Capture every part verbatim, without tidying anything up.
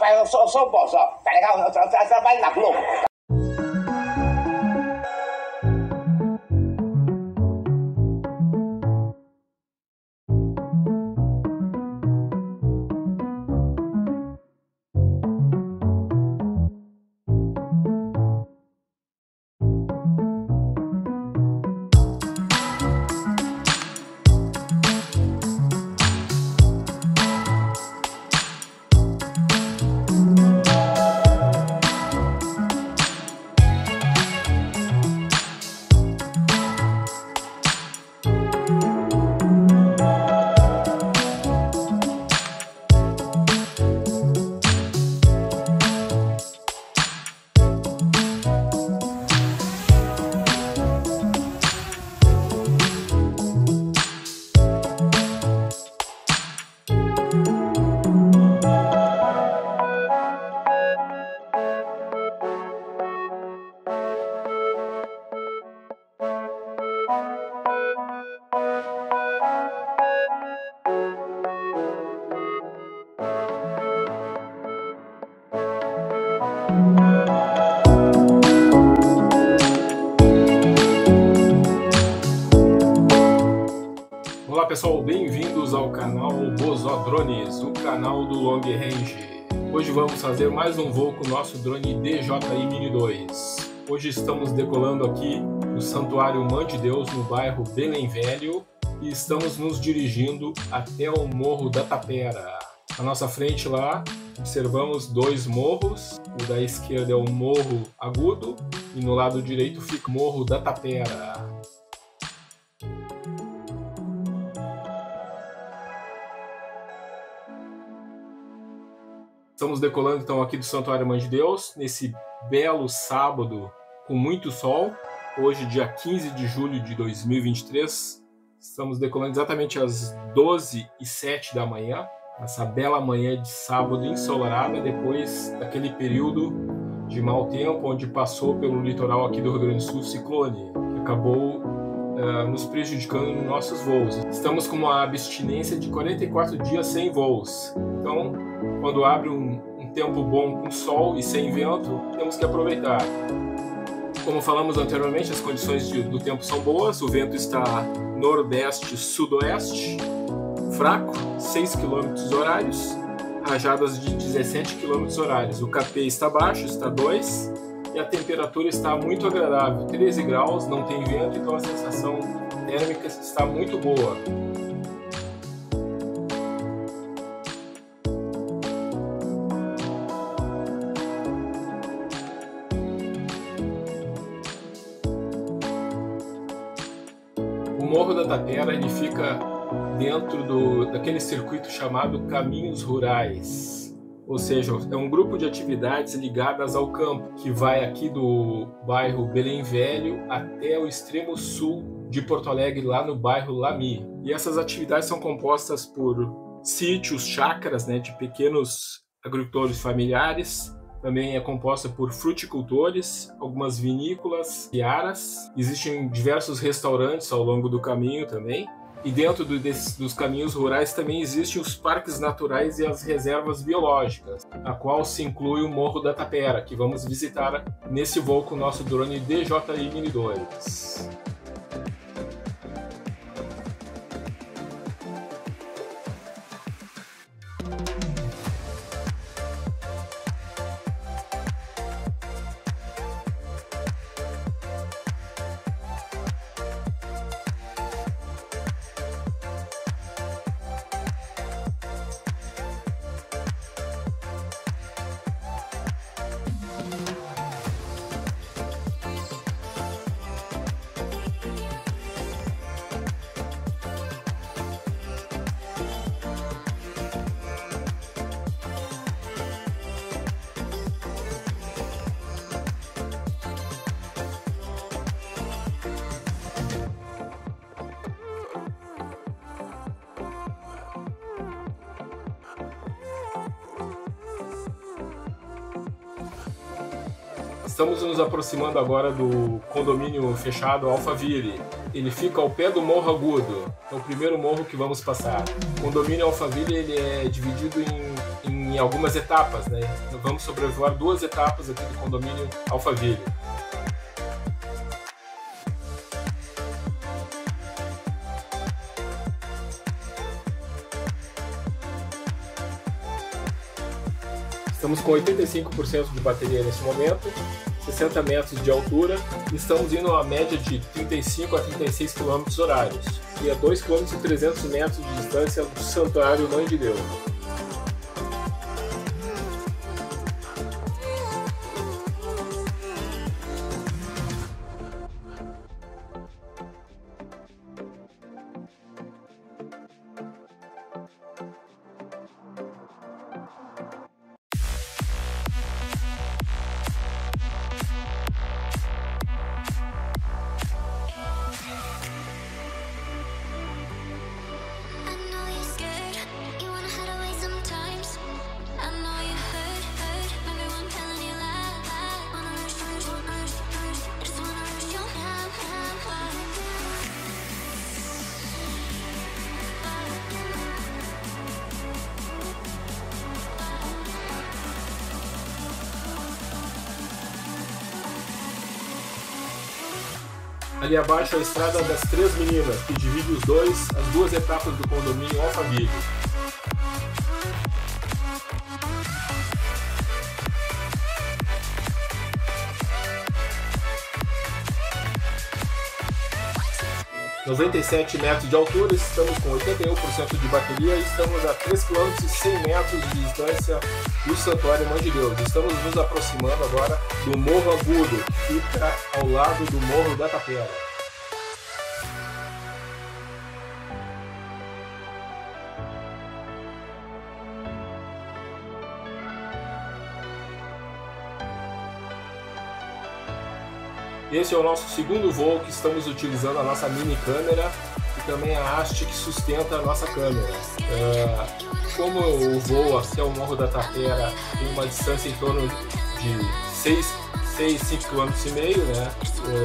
rapaz, eu sou, eu sou o boss, ó. Tá legal? Eu, eu, eu trabalho na Globo. Olá pessoal, bem-vindos ao canal Bozodrones, o canal do Long Range. Hoje vamos fazer mais um voo com o nosso drone D J I Mini dois. Hoje estamos decolando aqui do Santuário Mãe de Deus, no bairro Belém Velho, e estamos nos dirigindo até o Morro da Tapera. À nossa frente lá, observamos dois morros. O da esquerda é o Morro Agudo e no lado direito fica o Morro da Tapera. Estamos decolando então aqui do Santuário Mãe de Deus, nesse belo sábado com muito sol. Hoje, dia quinze de julho de dois mil e vinte e três, estamos decolando exatamente às doze e sete da manhã. Essa bela manhã de sábado ensolarada, depois daquele período de mau tempo, onde passou pelo litoral aqui do Rio Grande do Sul o ciclone, que acabou uh, nos prejudicando nos nossos voos. Estamos com uma abstinência de quarenta e quatro dias sem voos. Então, quando abre um, um tempo bom com sol e sem vento, temos que aproveitar. Como falamos anteriormente, as condições de, do tempo são boas, o vento está nordeste-sudoeste, fraco, seis quilômetros horários, rajadas de dezessete quilômetros horários. O K P está baixo, está dois, e a temperatura está muito agradável, treze graus, não tem vento, então a sensação térmica está muito boa. O Morro da Tapera, ele fica dentro do, daquele circuito chamado Caminhos Rurais, ou seja, é um grupo de atividades ligadas ao campo, que vai aqui do bairro Belém Velho até o extremo sul de Porto Alegre, lá no bairro Lami. E essas atividades são compostas por sítios, chácaras, né, de pequenos agricultores familiares. Também é composta por fruticultores, algumas vinícolas, viaras. Existem diversos restaurantes ao longo do caminho também. E dentro do, desses, dos caminhos rurais também existem os parques naturais e as reservas biológicas, a qual se inclui o Morro da Tapera, que vamos visitar nesse voo com o nosso drone D J I Mini dois. Estamos nos aproximando agora do condomínio fechado Alphaville. Ele fica ao pé do Morro Agudo, é o primeiro morro que vamos passar. O condomínio Alphaville ele é dividido em, em em algumas etapas, né? Então vamos sobrevoar duas etapas aqui do condomínio Alphaville. Estamos com oitenta e cinco por cento de bateria nesse momento, sessenta metros de altura, e estamos indo a média de trinta e cinco a trinta e seis quilômetros horários e a dois quilômetros e trezentos metros de distância do Santuário Mãe de Deus. Ali abaixo é a Estrada das Três Meninas, que divide os dois, as duas etapas do condomínio Alphaville. noventa e sete metros de altura, estamos com oitenta e um por cento de bateria e estamos a três quilômetros e cem metros de distância do Santuário Mãe de Deus. Estamos nos aproximando agora do Morro Agudo, que fica ao lado do Morro da Tapera. Esse é o nosso segundo voo que estamos utilizando a nossa mini câmera e também a haste que sustenta a nossa câmera. É, como o voo até o Morro da Tapera tem uma distância em torno de seis, cinco vírgula cinco quilômetros, né?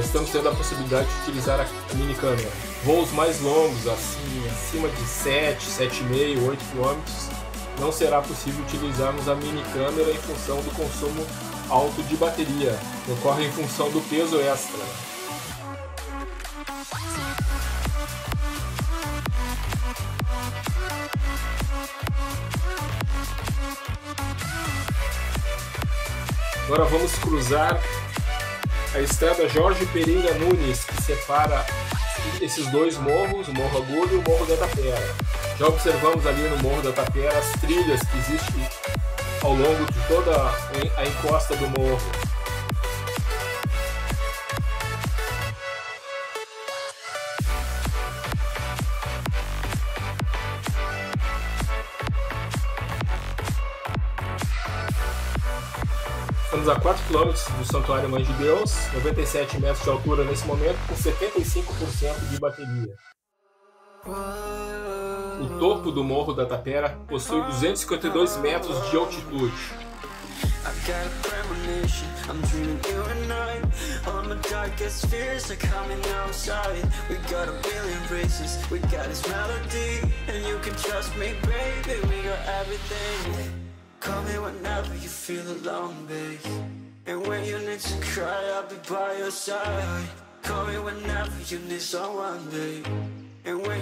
Estamos tendo a possibilidade de utilizar a mini câmera. Voos mais longos, assim, acima de sete, sete vírgula cinco, oito quilômetros, não será possível utilizarmos a mini câmera em função do consumo alto de bateria, ocorre em função do peso extra. Agora vamos cruzar a estrada Jorge Pereira Nunes, que separa esses dois morros, o Morro Agudo e o Morro da Tapera. Já observamos ali no Morro da Tapera as trilhas que existem ao longo de toda a encosta do morro. Estamos a quatro quilômetros do Santuário Mãe de Deus, noventa e sete metros de altura nesse momento, com setenta e cinco por cento de bateria. O topo do Morro da Tapera possui duzentos e cinquenta e dois metros de altitude. And when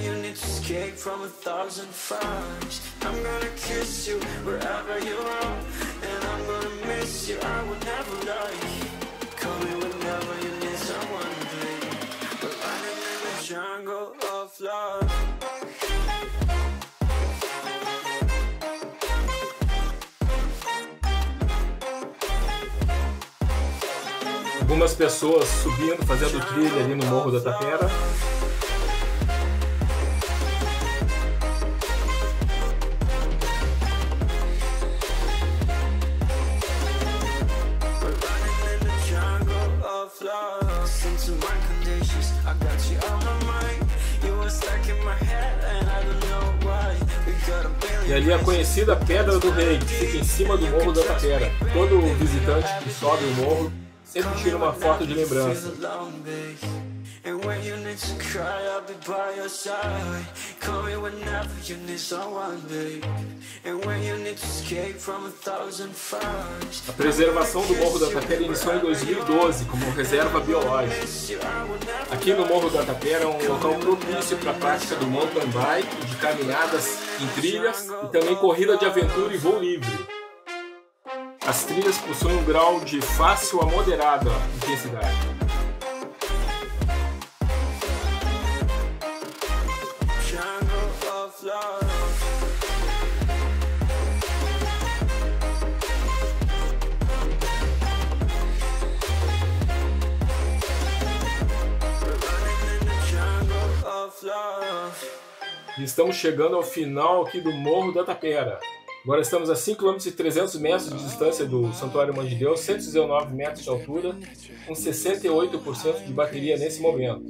you need to escape from a thousand fires, I'm gonna kiss you wherever you are, and I'm gonna miss you, I will never lie. Call me whenever you need someone, babe. We're running in the jungle of love. Algumas pessoas subindo, fazendo trilha ali no Morro da Tapera. E ali a conhecida Pedra do Rei, que fica em cima do Morro da Tapera. Todo visitante que sobe o morro sempre tira uma foto de lembrança. And when you need to cry, I'll be by your side. Call me whenever you need someone, babe. And when you need to escape from a thousand fires. A preservação do Morro da Tapera iniciou em dois mil e doze como reserva biológica. Aqui no Morro da Tapera é um local propício para a prática do mountain bike, de caminhadas em trilhas e também corrida de aventura e voo livre. As trilhas possuem um grau de fácil a moderada intensidade. Estamos chegando ao final aqui do Morro da Tapera. Agora estamos a cinco quilômetros e trezentos metros de distância do Santuário Mãe de Deus, cento e dezenove metros de altura, com sessenta e oito por cento de bateria nesse momento.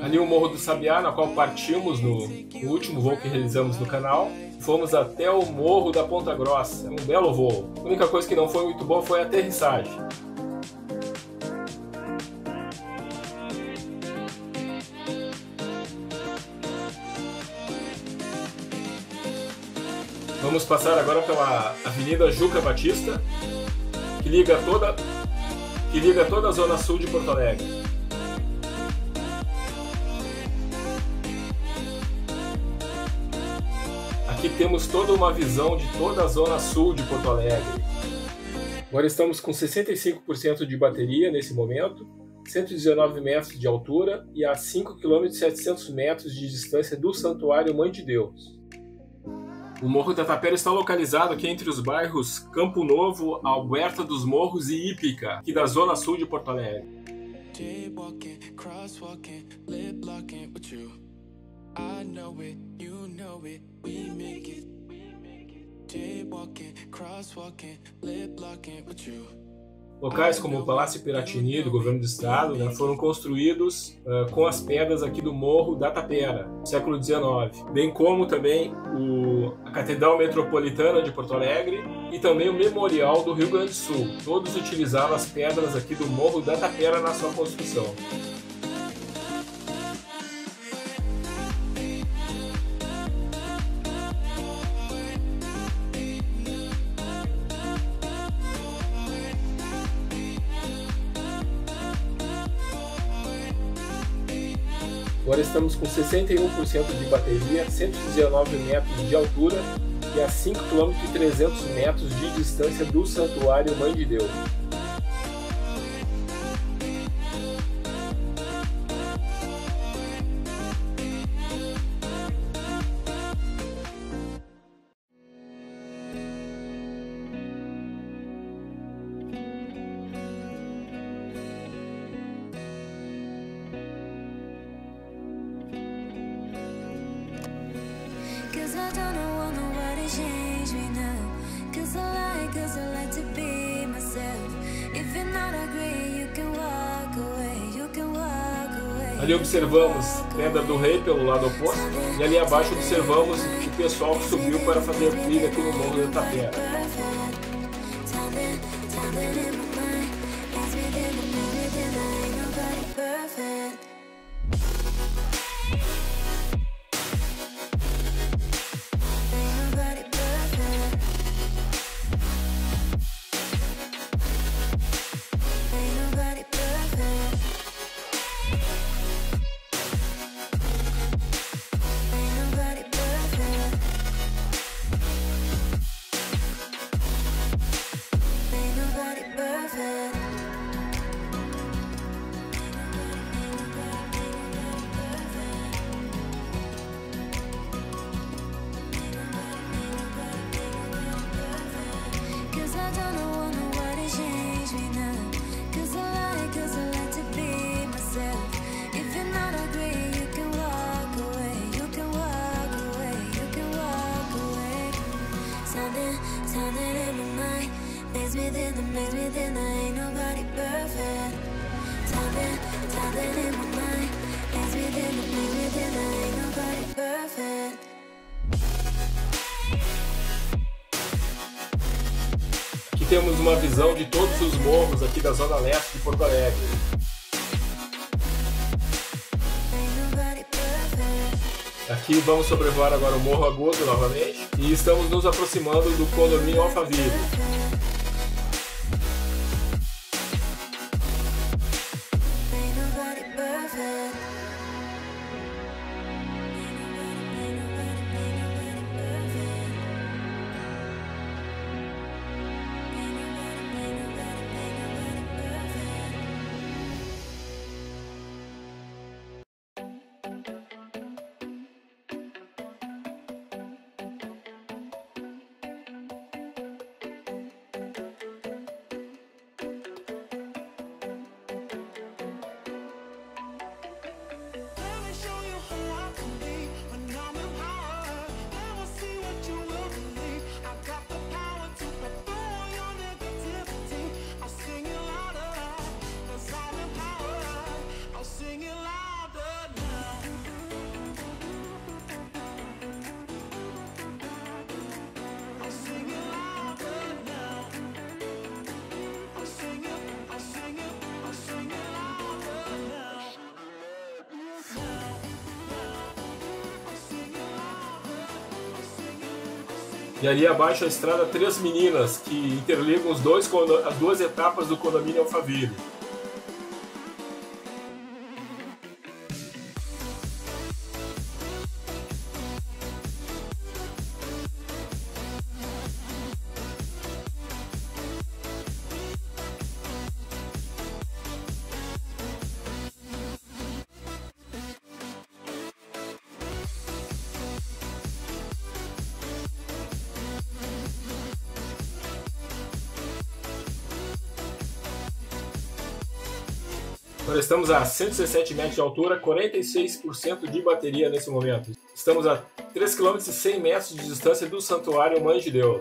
Ali o Morro do Sabiá, na qual partimos no, no último voo que realizamos no canal. Fomos até o Morro da Ponta Grossa, um belo voo. A única coisa que não foi muito boa foi a aterrissagem. Vamos passar agora pela Avenida Juca Batista, que liga toda, que liga toda a zona sul de Porto Alegre. Aqui temos toda uma visão de toda a zona sul de Porto Alegre. Agora estamos com sessenta e cinco por cento de bateria nesse momento, cento e dezenove metros de altura e a cinco quilômetros e setecentos metros de distância do Santuário Mãe de Deus. O Morro da Tapera está localizado aqui entre os bairros Campo Novo, Alberta dos Morros e Ípica, aqui da zona sul de Porto Alegre. I know it, you know it, we make it, we make it. Jaywalking, crosswalking, lip locking with you. Locais como o Palácio Piratini do governo do estado, né, foram construídos uh, com as pedras aqui do Morro da Tapera, no século dezenove, bem como também o, a Catedral Metropolitana de Porto Alegre e também o Memorial do Rio Grande do Sul. Todos utilizavam as pedras aqui do Morro da Tapera na sua construção. Agora estamos com sessenta e um por cento de bateria, cento e dezenove metros de altura e a cinco quilômetros e trezentos metros de distância do Santuário Mãe de Deus. Ali observamos Pedra do Rei pelo lado oposto e ali abaixo observamos o pessoal que subiu para fazer trilha aqui no Morro da Tapera. temos uma visão de todos os morros aqui da Zona Leste de Porto Alegre. Aqui vamos sobrevoar agora o Morro Agudo novamente e estamos nos aproximando do condomínio Alphaville. E ali abaixo a estrada Três Meninas, que interligam os dois, as duas etapas do condomínio Alphaville. Nós estamos a cento e dezessete metros de altura, quarenta e seis por cento de bateria nesse momento. Estamos a três quilômetros e cem metros de distância do Santuário Mãe de Deus.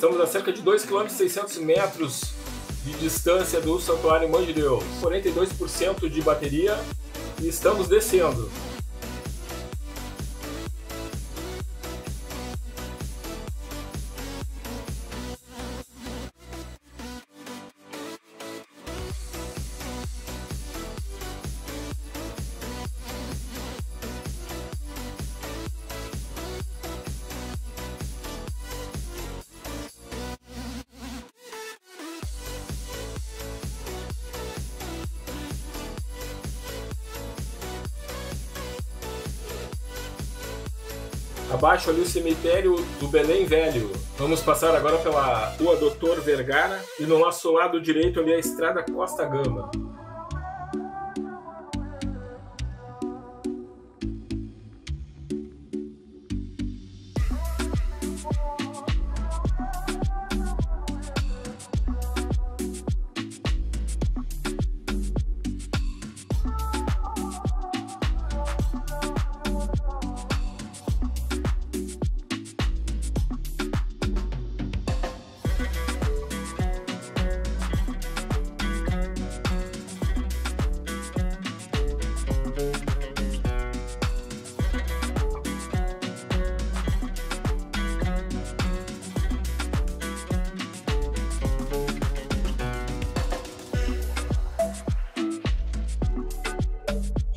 Estamos a cerca de dois quilômetros e seiscentos metros de distância do Santuário Mãe de Deus, quarenta e dois por cento de bateria e estamos descendo. Abaixo ali o cemitério do Belém Velho. Vamos passar agora pela rua Doutor Vergara e no nosso lado direito ali a Estrada Costa Gama.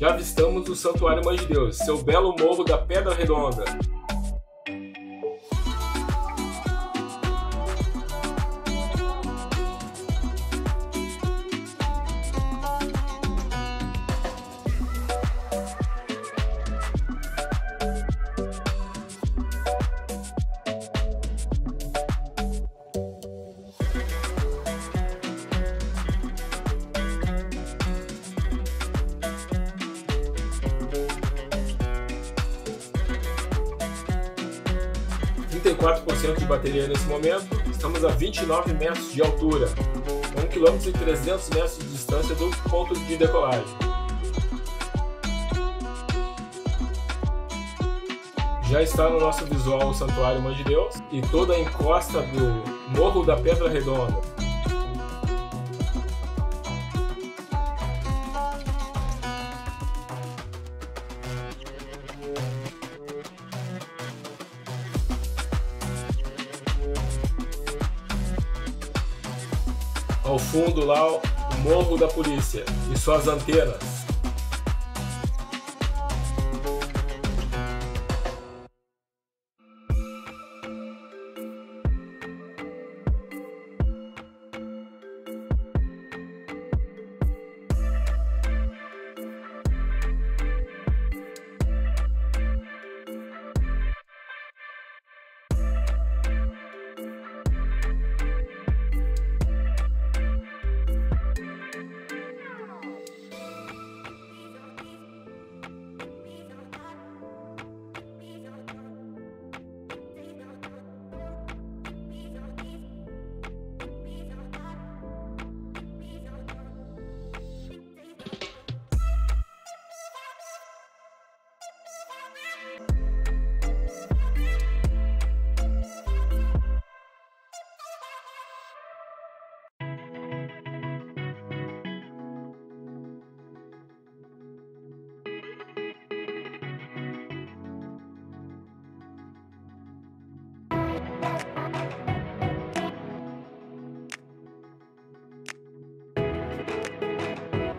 Já avistamos o Santuário Mãe de Deus, seu belo morro da Pedra Redonda. trinta e quatro por cento de bateria nesse momento, estamos a vinte e nove metros de altura, um quilômetro e trezentos metros de distância do ponto de decolagem. Já está no nosso visual o Santuário Mãe de Deus e toda a encosta do Morro da Pedra Redonda. Ao fundo lá o Morro da Polícia e suas antenas.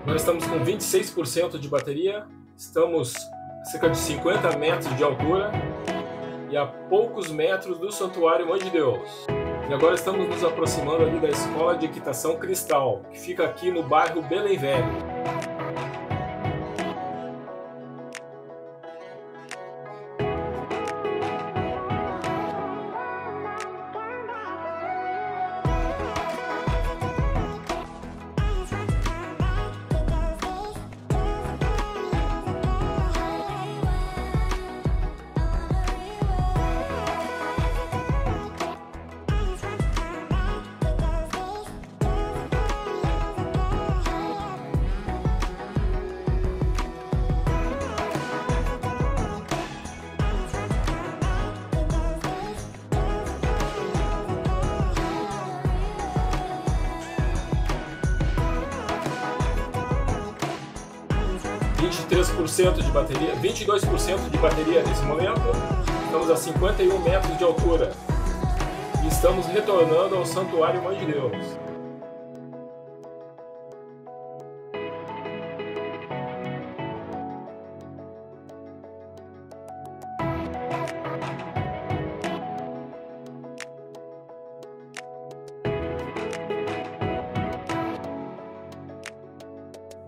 Nós estamos com vinte e seis por cento de bateria, estamos a cerca de cinquenta metros de altura e a poucos metros do Santuário Mãe de Deus. E agora estamos nos aproximando ali da Escola de Equitação Cristal, que fica aqui no bairro Belém Velho. vinte e três por cento de bateria, vinte e dois por cento de bateria nesse momento, estamos a cinquenta e um metros de altura e estamos retornando ao Santuário Mãe de Deus.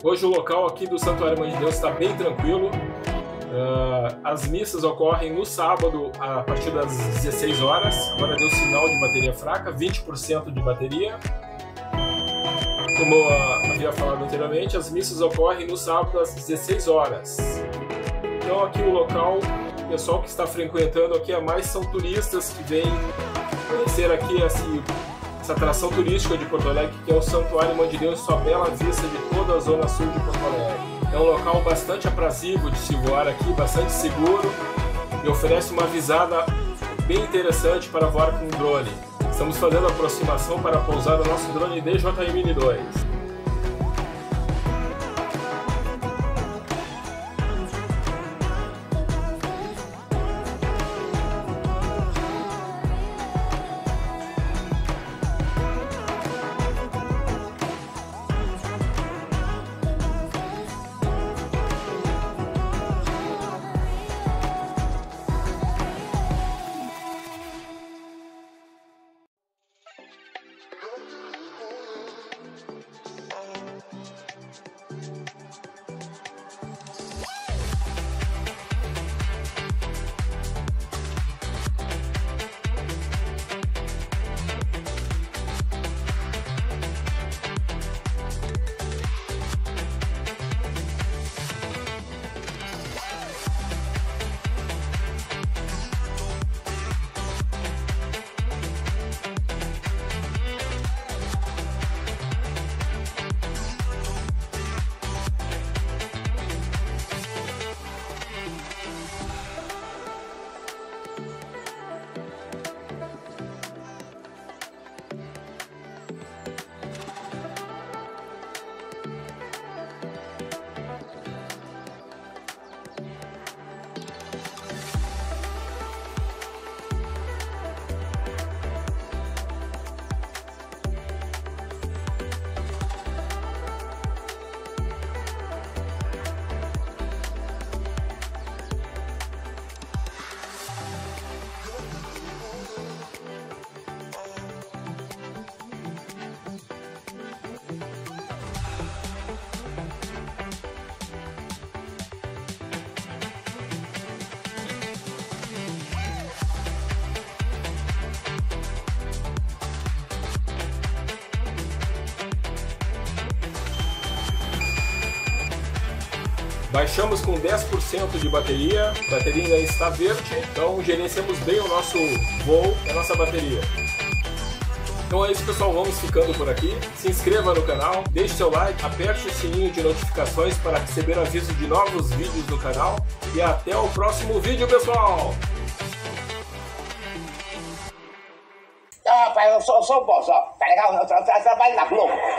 Hoje o local aqui do Santuário Mãe de Deus está bem tranquilo, uh, as missas ocorrem no sábado a partir das dezesseis horas, agora deu sinal de bateria fraca, vinte por cento de bateria. Como uh, havia falado anteriormente, as missas ocorrem no sábado às dezesseis horas. Então aqui o local, o pessoal que está frequentando aqui é mais são turistas que vêm conhecer aqui esse... essa atração turística de Porto Alegre, que é o Santuário Mãe de Deus, sua bela vista de toda a zona sul de Porto Alegre. É um local bastante aprazível de se voar aqui, bastante seguro e oferece uma visada bem interessante para voar com drone. Estamos fazendo a aproximação para pousar o nosso drone D J I Mini dois. Baixamos com dez por cento de bateria, a bateria ainda está verde, então gerenciamos bem o nosso voo e a nossa bateria. Então é isso, pessoal, vamos ficando por aqui. Se inscreva no canal, deixe seu like, aperte o sininho de notificações para receber aviso de novos vídeos do canal. E até o próximo vídeo, pessoal! Ah, rapaz, eu sou, eu sou bom, só. Tá legal? Eu trabalho na Globo.